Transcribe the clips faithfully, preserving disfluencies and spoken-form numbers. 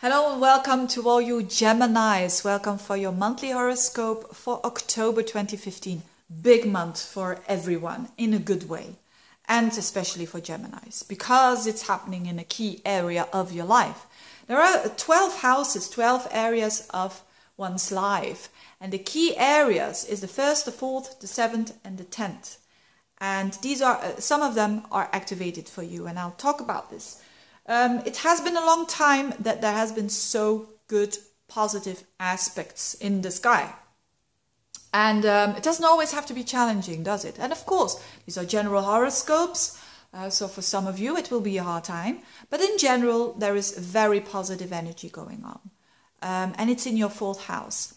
Hello and welcome to all you Geminis. Welcome for your monthly horoscope for October twenty fifteen. Big month for everyone in a good way, and especially for Geminis, because it's happening in a key area of your life. There are twelve houses, twelve areas of one's life, and the key areas is the first, the fourth, the seventh and the tenth. And these are uh, some of them are activated for you, and I'll talk about this. Um, it has been a long time that there has been so good positive aspects in the sky. And um, it doesn't always have to be challenging, does it? And of course, these are general horoscopes. Uh, so for some of you, it will be a hard time. But in general, there is very positive energy going on. Um, and it's in your fourth house.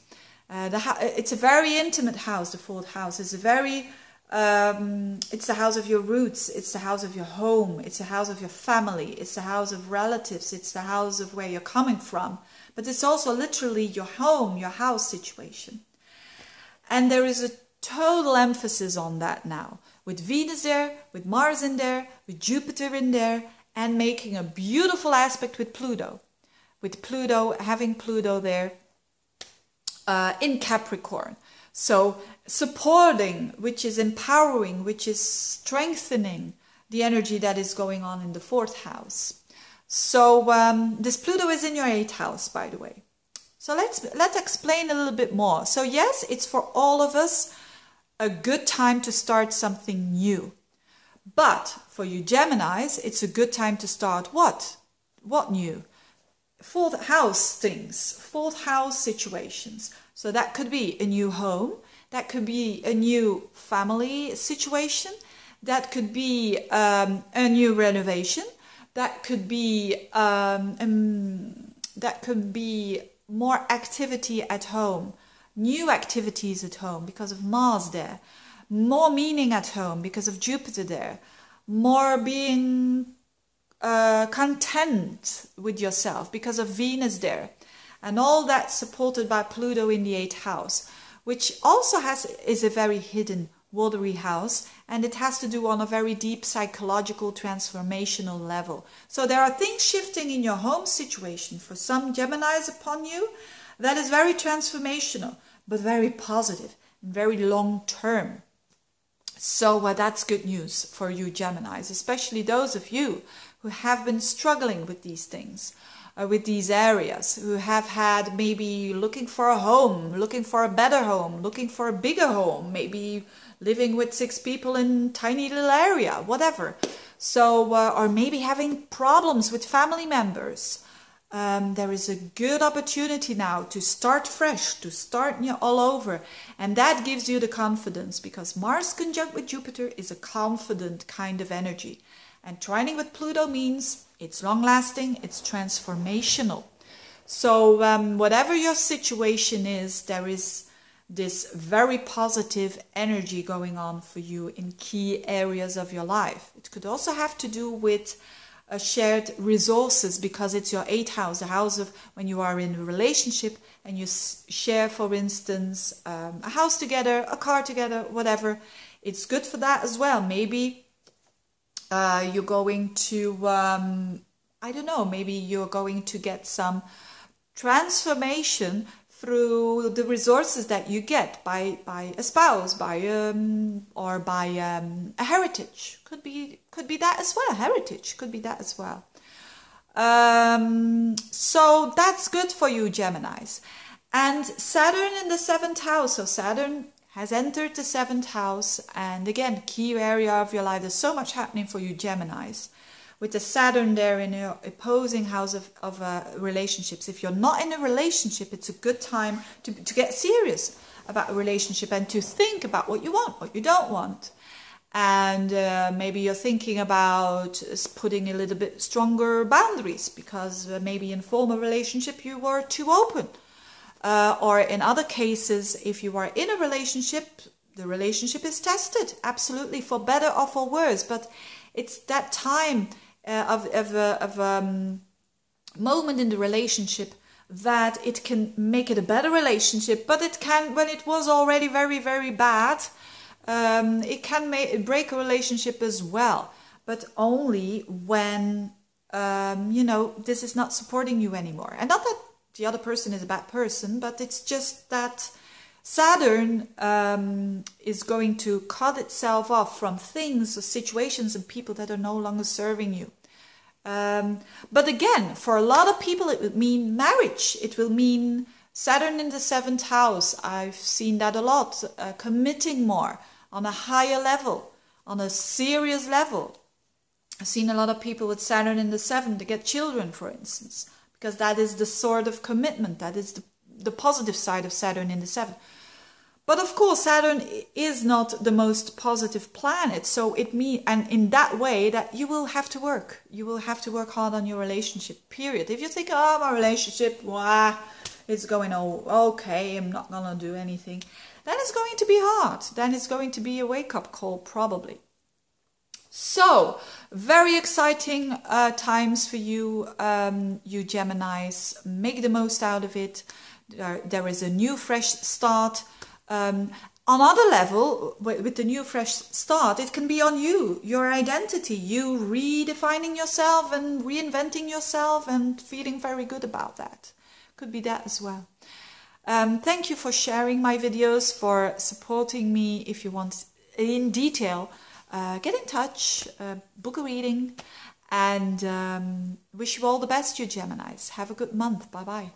Uh, the ha it's a very intimate house, the fourth house. It's a very... Um, it's the house of your roots, it's the house of your home, it's the house of your family, it's the house of relatives, it's the house of where you're coming from. But it's also literally your home, your house situation. And there is a total emphasis on that now, with Venus there, with Mars in there, with Jupiter in there, and making a beautiful aspect with Pluto. With Pluto, having Pluto there uh, in Capricorn. So supporting, which is empowering, which is strengthening the energy that is going on in the fourth house. So um, this Pluto is in your eighth house, by the way. So let's, let's explain a little bit more. So yes, it's for all of us a good time to start something new. But for you Geminis, it's a good time to start what? What new? Fourth house things, fourth house situations. So that could be a new home, that could be a new family situation, that could be um, a new renovation, that could be um, um, that could be more activity at home, new activities at home because of Mars there, more meaning at home because of Jupiter there, more being uh, content with yourself because of Venus there. And all that supported by Pluto in the eighth house, which also has is a very hidden, watery house. And it has to do on a very deep psychological, transformational level. So there are things shifting in your home situation for some Geminis upon you that is very transformational, but very positive and very long term. So uh, that's good news for you Geminis, especially those of you who have been struggling with these things. With these areas, who have had maybe looking for a home, looking for a better home, looking for a bigger home, maybe living with six people in a tiny little area, whatever. So, uh, or maybe having problems with family members. Um, there is a good opportunity now to start fresh, to start new all over. And that gives you the confidence because Mars conjunct with Jupiter is a confident kind of energy. And trining with Pluto means it's long-lasting, it's transformational. So um, whatever your situation is, there is this very positive energy going on for you in key areas of your life. It could also have to do with uh, shared resources because it's your eighth house, the house of when you are in a relationship and you s share, for instance, um, a house together, a car together, whatever. It's good for that as well. Maybe Uh, you're going to, um, I don't know, maybe you're going to get some transformation through the resources that you get by, by a spouse, by um, or by um, a heritage. Could be, could be that as well. Heritage could be that as well. Um, so that's good for you Geminis. And Saturn in the seventh house, so Saturn has entered the seventh house, and again, key area of your life. There's so much happening for you Geminis. With the Saturn there in your opposing house of, of uh, relationships. If you're not in a relationship, it's a good time to, to get serious about a relationship and to think about what you want, what you don't want. And uh, maybe you're thinking about putting a little bit stronger boundaries because uh, maybe in former relationship you were too open. Uh, or in other cases, if you are in a relationship, the relationship is tested, absolutely, for better or for worse. But it's that time uh, of, of, uh, of um, moment in the relationship that it can make it a better relationship. But it can, when it was already very, very bad, um, it can make, break a relationship as well. But only when um, you know, this is not supporting you anymore. And not that the other person is a bad person, but it's just that Saturn um, is going to cut itself off from things or situations and people that are no longer serving you. Um, but again, for a lot of people, it would mean marriage. It will mean Saturn in the seventh house. I've seen that a lot. Uh, committing more on a higher level, on a serious level. I've seen a lot of people with Saturn in the seventh to get children, for instance, because that is the sort of commitment. That is the, the positive side of Saturn in the seventh. But of course, Saturn is not the most positive planet, so it means, and in that way, that you will have to work. You will have to work hard on your relationship, period. If you think, oh, my relationship, wah, it's going, oh, okay, I'm not going to do anything, then it's going to be hard. Then it's going to be a wake-up call, probably. So, very exciting uh, times for you, um, you Geminis. Make the most out of it. There, there is a new, fresh start. Um, on another level, with the new fresh start, it can be on you, your identity, you redefining yourself and reinventing yourself and feeling very good about that. Could be that as well. Um, thank you for sharing my videos, for supporting me. If you want in detail, uh, get in touch, uh, book a reading, and um, wish you all the best, you Geminis. Have a good month. Bye-bye.